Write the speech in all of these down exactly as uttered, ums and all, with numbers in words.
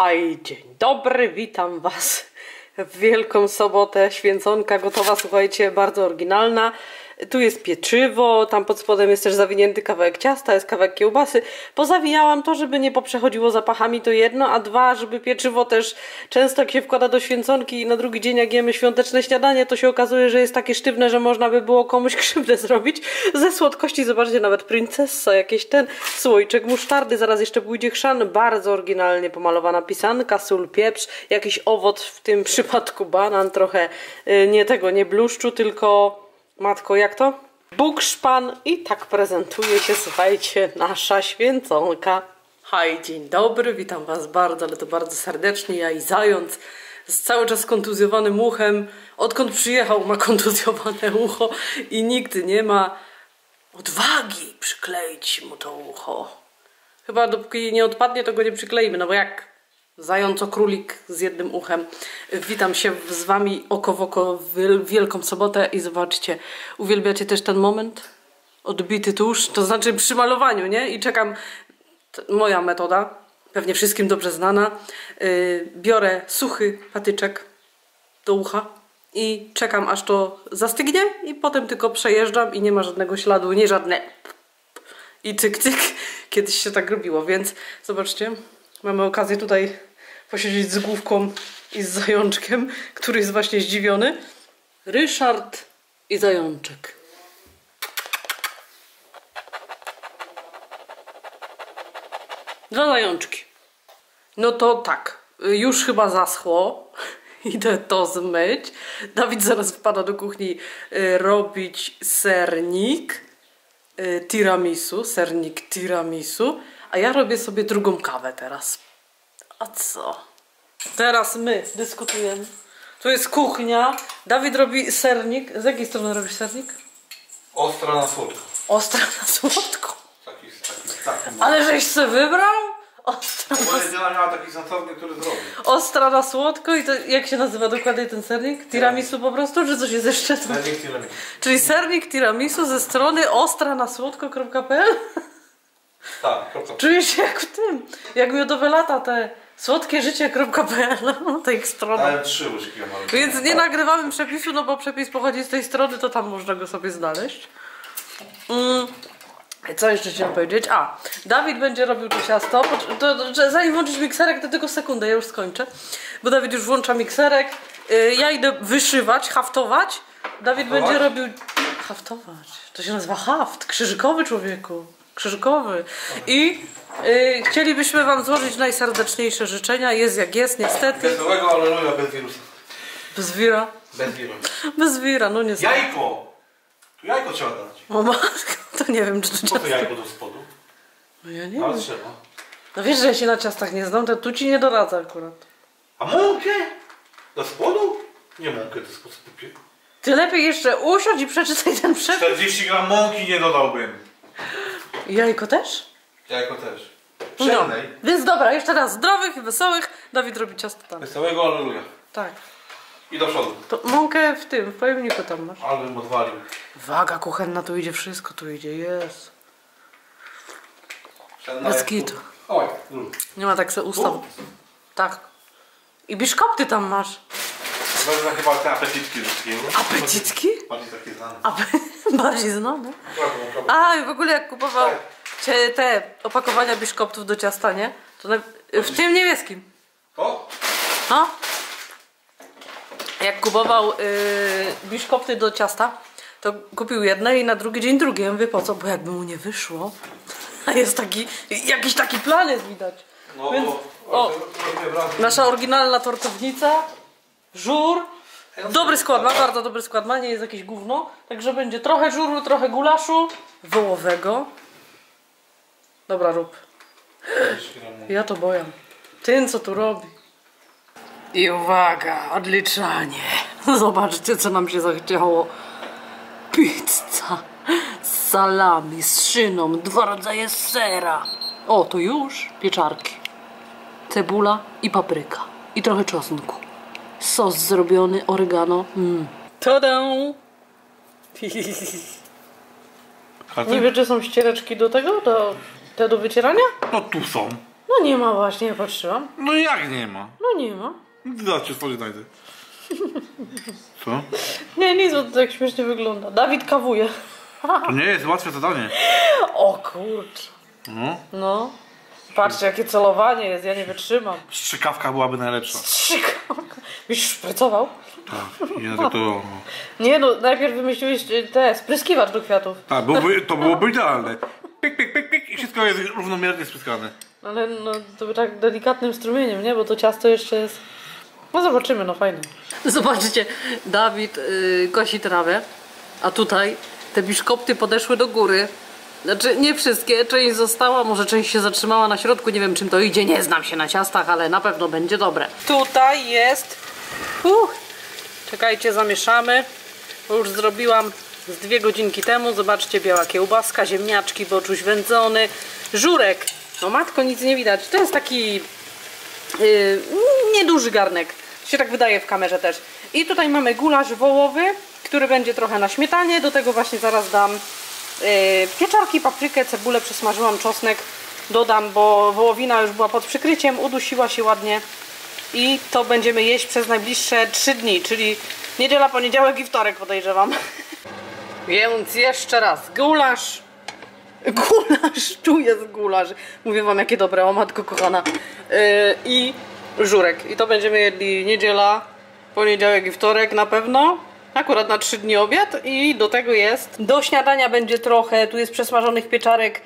Haj, dzień dobry, witam Was w Wielką Sobotę, święconka gotowa, słuchajcie, bardzo oryginalna. Tu jest pieczywo, tam pod spodem jest też zawinięty kawałek ciasta, jest kawałek kiełbasy. Pozawijałam to, żeby nie poprzechodziło zapachami, to jedno, a dwa, żeby pieczywo też często jak się wkłada do święconki i na drugi dzień jak jemy świąteczne śniadanie, to się okazuje, że jest takie sztywne, że można by było komuś krzywdę zrobić. Ze słodkości, zobaczcie, nawet princessa, jakiś ten słoiczek musztardy, zaraz jeszcze pójdzie chrzan, bardzo oryginalnie pomalowana pisanka, sól, pieprz, jakiś owoc, w tym przypadku banan, trochę nie tego, nie bluszczu, tylko... Matko, jak to? Bukszpan. I tak prezentuje się, słuchajcie, nasza święconka. Hej, dzień dobry, witam Was bardzo, ale to bardzo serdecznie. Ja i zając z cały czas kontuzjowanym uchem. Odkąd przyjechał, ma kontuzjowane ucho i nikt nie ma odwagi przykleić mu to ucho. Chyba dopóki nie odpadnie, to go nie przykleimy, no bo jak? Zająco królik z jednym uchem. Witam się z Wami oko w oko w Wielką Sobotę i zobaczcie, uwielbiacie też ten moment odbity tuż, to znaczy przy malowaniu, nie? I czekam, moja metoda, pewnie wszystkim dobrze znana, yy, biorę suchy patyczek do ucha i czekam, aż to zastygnie i potem tylko przejeżdżam i nie ma żadnego śladu, nie żadne i cyk, cyk. Kiedyś się tak robiło, więc zobaczcie, mamy okazję tutaj posiedzieć z główką i z zajączkiem, który jest właśnie zdziwiony. Ryszard i zajączek. Dwa zajączki. No to tak, już chyba zaschło. Idę to zmyć. Dawid zaraz wpada do kuchni robić sernik tiramisu, sernik tiramisu. A ja robię sobie drugą kawę teraz. A co? Teraz my dyskutujemy. Tu jest kuchnia. Dawid robi sernik. Z jakiej strony robisz sernik? Ostra na słodko. Ostra na słodko? Taki, taki, taki. Ale żeś se wybrał? Ostra na słodko. Bo miała taki zasobnik, który zrobił. Ostra na słodko i to jak się nazywa dokładnie ten sernik? Tiramisu po prostu? Czy coś jest jeszcze? Sernik tiramisu. Czyli sernik tiramisu ze strony ostra na słodko kropka p l? Tak, kropka. Czuję się jak w tym, jak miodowe lata te słodkie życie kropka p l, no, tej strony. Ale trzy łyżki. Więc nie nagrywamy przepisu, no bo przepis pochodzi z tej strony, to tam można go sobie znaleźć. Mm. Co jeszcze chciałem powiedzieć? A, Dawid będzie robił to ciasto. To, to, to, zanim włączysz mikserek, to tylko sekundę, ja już skończę. Bo Dawid już włącza mikserek. Yy, ja idę wyszywać, haftować. Dawid haftować? będzie robił... Haftować? To się nazywa haft, krzyżykowy, człowieku. Krzyżykowy. I y, chcielibyśmy Wam złożyć najserdeczniejsze życzenia. Jest jak jest, niestety. Bez złego, aleluja, bez wirusa. Bez wira? Bez wira. Bez wira, no nie znam. Jajko! Tu jajko trzeba dać. O matko, to nie wiem, czy to ciasto. Po to jajko do spodu? No ja nie ale wiem. Trzeba. No wiesz, że ja się na ciastach nie znam, to tu Ci nie doradzę akurat. A mąkę? Do spodu? Nie mąkę, to jest po skupie. Ty lepiej jeszcze usiądź i przeczytaj ten przepis. czterdzieści gram mąki nie dodałbym. Jajko też? Jajko też. No. Więc dobra, jeszcze raz zdrowych i wesołych. Dawid robi ciasto tam. Wesołego, aleluja. Tak. I do przodu. To mąkę w tym, w pojemniku tam masz. Ale bym odwalił. Waga kuchenna, tu idzie wszystko, tu idzie, jest. Bez kitu. Oj. Mm. Nie ma tak se ustaw. U. Tak. I biszkopty tam masz. Będę chyba te apetytki wszystkie. Apetytki? Bardziej takie znane. Ape... Bardziej znane? A i w ogóle jak kupował te opakowania biszkoptów do ciasta, nie? To na... W tym niebieskim. O? No. Jak kupował yy, biszkopty do ciasta, to kupił jedne i na drugi dzień drugie. Ja mówię, po co? Bo jakby mu nie wyszło. A jest taki, jakiś taki plan jest widać. No, więc, o, nasza oryginalna tortownica. Żur, dobry skład ma, bardzo dobry skład ma, nie jest jakieś gówno. Także będzie trochę żuru, trochę gulaszu wołowego. Dobra, rób. Ja to boję. Ten co tu robi. I uwaga, odliczanie. Zobaczcie co nam się zachciało. Pizza z salami, z szyną, dwa rodzaje sera. O, to już pieczarki. Cebula i papryka. I trochę czosnku. Sos zrobiony, oregano. Mm. Tada! Nie wiem, czy są ściereczki do tego? Do, te do wycierania? No tu są. No No nie ma właśnie, ja patrzyłam. No jak nie ma? No nie ma. Zaraz cię stąd znajdę. Co? Nie, nic, bo to tak śmiesznie wygląda. Dawid kawuje. To nie jest łatwe zadanie. O kurczę. No. No. Patrzcie, jakie celowanie jest, ja nie wytrzymam. Strzykawka byłaby najlepsza. Strzykawka? Byś szprycował? Tak, nie, to, to... Nie no, najpierw wymyśliłeś te, spryskiwacz do kwiatów. Tak, byłoby, to byłoby idealne. Pik, pik, pik, pik i wszystko jest równomiernie spryskane. Ale no, to by tak delikatnym strumieniem, nie? Bo to ciasto jeszcze jest... No zobaczymy, no fajne. Zobaczcie, Dawid yy, kosi trawę, a tutaj te biszkopty podeszły do góry. Znaczy nie wszystkie, część została, może część się zatrzymała na środku, nie wiem czym to idzie, nie znam się na ciastach, ale na pewno będzie dobre. Tutaj jest, uh, czekajcie, zamieszamy, bo już zrobiłam z dwie godzinki temu, zobaczcie, biała kiełbaska, ziemniaczki, boczuś wędzony, żurek, no matko, nic nie widać, to jest taki yy, nieduży garnek, się tak wydaje w kamerze też. I tutaj mamy gulasz wołowy, który będzie trochę na śmietanie, do tego właśnie zaraz dam pieczarki, paprykę, cebulę przesmażyłam, czosnek dodam, bo wołowina już była pod przykryciem, udusiła się ładnie i to będziemy jeść przez najbliższe trzy dni, czyli niedziela, poniedziałek i wtorek, podejrzewam. Więc jeszcze raz, gulasz, gulasz, tu jest gulasz, mówię wam jakie dobre, o matko kochana, yy, i żurek, i to będziemy jedli niedziela, poniedziałek i wtorek na pewno. Akurat na trzy dni obiad i do tego jest. Do śniadania będzie trochę, tu jest przesmażonych pieczarek,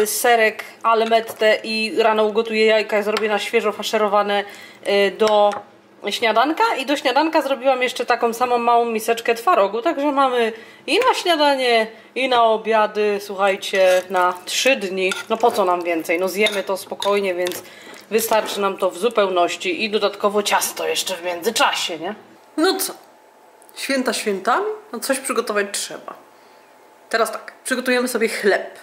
yy, serek Almette i rano ugotuję jajka i zrobię na świeżo faszerowane yy, do śniadanka. I do śniadanka zrobiłam jeszcze taką samą małą miseczkę twarogu, także mamy i na śniadanie, i na obiady, słuchajcie, na trzy dni. No po co nam więcej? No zjemy to spokojnie, więc wystarczy nam to w zupełności i dodatkowo ciasto jeszcze w międzyczasie, nie? No co? Święta świętami, no coś przygotować trzeba. Teraz tak, przygotujemy sobie chleb,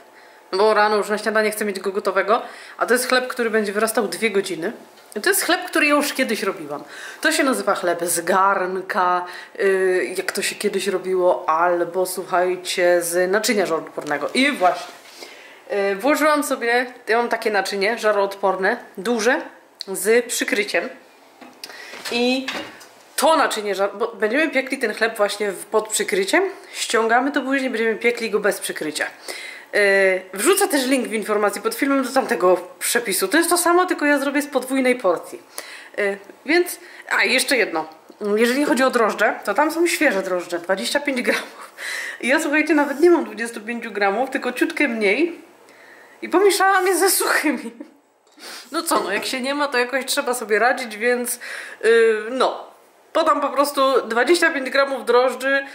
bo rano już na śniadanie chcę mieć go gotowego, a to jest chleb, który będzie wyrastał dwie godziny. I to jest chleb, który ja już kiedyś robiłam. To się nazywa chleb z garnka, yy, jak to się kiedyś robiło, albo słuchajcie, z naczynia żaroodpornego. I właśnie, yy, włożyłam sobie, ja mam takie naczynie żaroodporne, duże, z przykryciem i... To naczynie, bo będziemy piekli ten chleb właśnie pod przykryciem, ściągamy to później, będziemy piekli go bez przykrycia. Yy, wrzucę też link w informacji pod filmem do tamtego przepisu. To jest to samo, tylko ja zrobię z podwójnej porcji. Yy, więc, a jeszcze jedno. Jeżeli chodzi o drożdże, to tam są świeże drożdże, dwadzieścia pięć gramów. I ja słuchajcie, nawet nie mam dwudziestu pięciu gramów, tylko ciutkę mniej. I pomieszałam je ze suchymi. No co, no jak się nie ma, to jakoś trzeba sobie radzić, więc yy, no... Podam po prostu dwadzieścia pięć gramów drożdży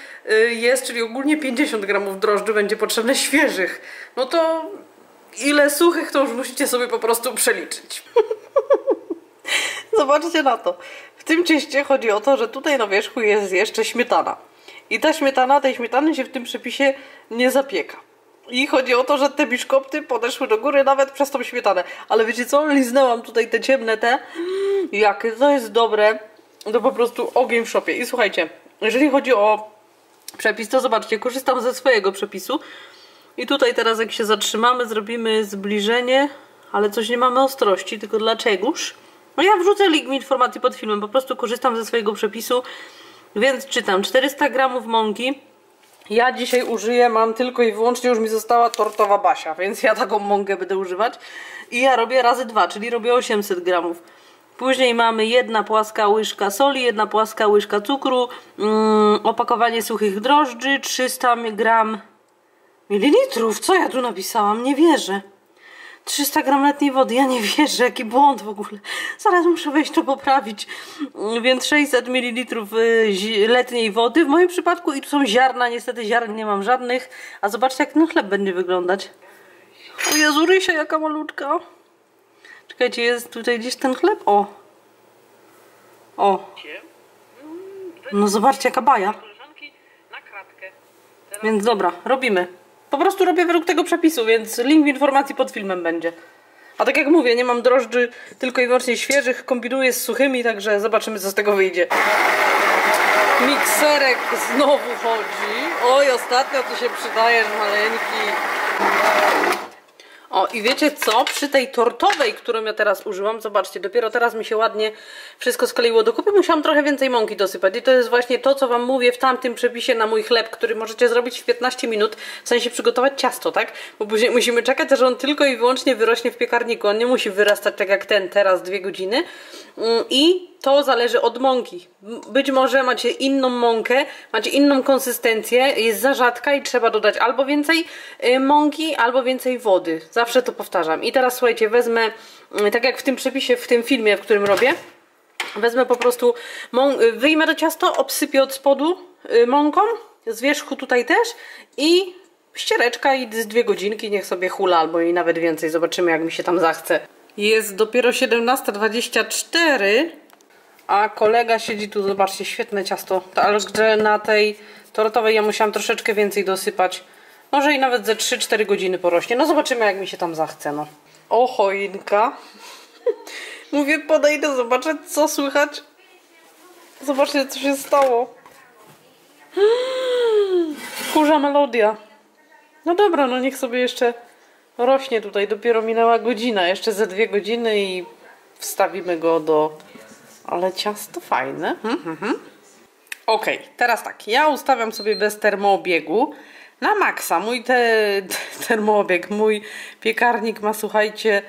jest, czyli ogólnie pięćdziesiąt gramów drożdży będzie potrzebne świeżych. No to ile suchych to już musicie sobie po prostu przeliczyć. Zobaczcie na to. W tym cieście chodzi o to, że tutaj na wierzchu jest jeszcze śmietana. I ta śmietana, tej śmietany się w tym przepisie nie zapieka. I chodzi o to, że te biszkopty podeszły do góry nawet przez tą śmietanę. Ale wiecie co? Liznęłam tutaj te ciemne te. Jakie to jest dobre. To po prostu ogień w szopie. I słuchajcie, jeżeli chodzi o przepis, to zobaczcie, korzystam ze swojego przepisu. I tutaj teraz jak się zatrzymamy, zrobimy zbliżenie, ale coś nie mamy ostrości, tylko dlaczegoż? No ja wrzucę link w informacji pod filmem, po prostu korzystam ze swojego przepisu, więc czytam. czterysta gramów mąki. Ja dzisiaj użyję, mam tylko i wyłącznie, już mi została tortowa Basia, więc ja taką mąkę będę używać. I ja robię razy dwa, czyli robię osiemset gramów. Później mamy jedna płaska łyżka soli, jedna płaska łyżka cukru, mm, opakowanie suchych drożdży, trzysta gramów mililitrów, co ja tu napisałam? Nie wierzę. trzysta gramów letniej wody, ja nie wierzę, jaki błąd w ogóle. Zaraz muszę wejść to poprawić. Więc sześćset mililitrów letniej wody w moim przypadku i tu są ziarna, niestety ziarn nie mam żadnych. A zobaczcie jak ten chleb będzie wyglądać. O Jezu, Rysia, jaka malutka. Czekajcie, jest tutaj gdzieś ten chleb? O! O! No zobaczcie, jaka baja. Więc dobra, robimy. Po prostu robię według tego przepisu, więc link w informacji pod filmem będzie. A tak jak mówię, nie mam drożdży, tylko i wyłącznie świeżych, kombinuję z suchymi, także zobaczymy co z tego wyjdzie. Mikserek znowu chodzi. Oj, ostatnio tu się przydaje, maleńki. O, i wiecie co? Przy tej tortowej, którą ja teraz użyłam, zobaczcie, dopiero teraz mi się ładnie wszystko skleiło do kupy. Musiałam trochę więcej mąki dosypać i to jest właśnie to, co Wam mówię w tamtym przepisie na mój chleb, który możecie zrobić w piętnaście minut, w sensie przygotować ciasto, tak? Bo później musimy czekać, aż on tylko i wyłącznie wyrośnie w piekarniku. On nie musi wyrastać tak jak ten teraz dwie godziny i to zależy od mąki. Być może macie inną mąkę, macie inną konsystencję, jest za rzadka i trzeba dodać albo więcej mąki, albo więcej wody. Zawsze to powtarzam. I teraz słuchajcie, wezmę, tak jak w tym przepisie, w tym filmie, w którym robię, wezmę po prostu, wyjmę to ciasto, obsypię od spodu mąką, z wierzchu tutaj też i ściereczka i z dwie godzinki niech sobie hula, albo i nawet więcej. Zobaczymy, jak mi się tam zachce. Jest dopiero siedemnasta dwadzieścia cztery, a kolega siedzi tu, zobaczcie, świetne ciasto. Ale że na tej tortowej ja musiałam troszeczkę więcej dosypać. Może i nawet ze trzy cztery godziny porośnie. No zobaczymy, jak mi się tam zachce, no. O, choinka. Mówię, podejdę, zobaczę, co słychać. Zobaczcie, co się stało. Kurza melodia. No dobra, no niech sobie jeszcze rośnie tutaj. Dopiero minęła godzina. Jeszcze ze dwie godziny i wstawimy go do... Ale ciasto fajne. Mhm. Ok, teraz tak. Ja ustawiam sobie bez termoobiegu na maksa. Mój te, te, termoobieg, mój piekarnik ma, słuchajcie,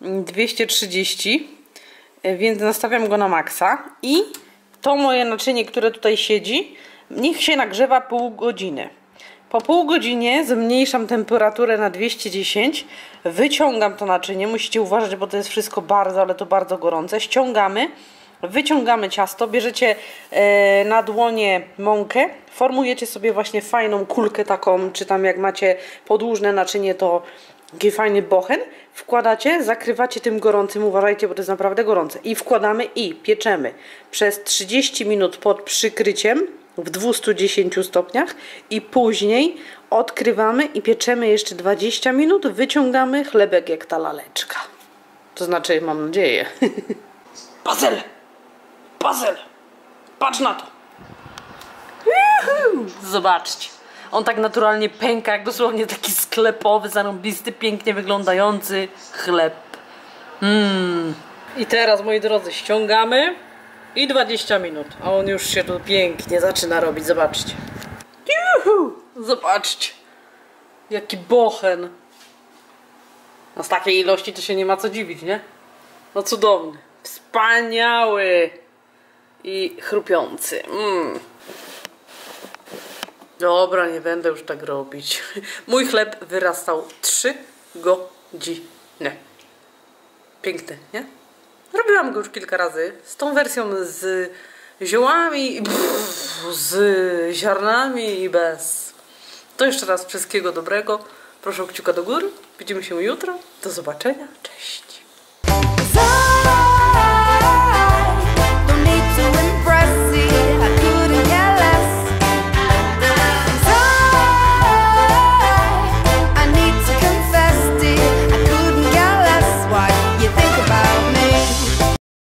dwieście trzydzieści, więc nastawiam go na maksa i to moje naczynie, które tutaj siedzi, niech się nagrzewa pół godziny. Po pół godzinie zmniejszam temperaturę na dwieście dziesięć, wyciągam to naczynie, musicie uważać, bo to jest wszystko bardzo, ale to bardzo gorące, ściągamy. Wyciągamy ciasto, bierzecie e, na dłonie mąkę, formujecie sobie właśnie fajną kulkę taką, czy tam jak macie podłużne naczynie, to taki fajny bochen, wkładacie, zakrywacie tym gorącym, uważajcie, bo to jest naprawdę gorące, i wkładamy i pieczemy przez trzydzieści minut pod przykryciem w dwustu dziesięciu stopniach i później odkrywamy i pieczemy jeszcze dwadzieścia minut, wyciągamy chlebek jak ta laleczka. To znaczy, mam nadzieję. Bazel! Bazel! Patrz na to! Juhu! Zobaczcie. On tak naturalnie pęka, jak dosłownie taki sklepowy, zarąbisty, pięknie wyglądający chleb. Mm. I teraz, moi drodzy, ściągamy i dwadzieścia minut. A on już się tu pięknie zaczyna robić. Zobaczcie. Juhu! Zobaczcie. Jaki bochen. No z takiej ilości to się nie ma co dziwić, nie? No cudowny. Wspaniały. I chrupiący. Mm. Dobra, nie będę już tak robić. Mój chleb wyrastał trzy godziny. Piękny, nie? Robiłam go już kilka razy. Z tą wersją z ziołami, pff, z ziarnami i bez. To jeszcze raz wszystkiego dobrego. Proszę o kciuka do góry. Widzimy się jutro. Do zobaczenia. Cześć.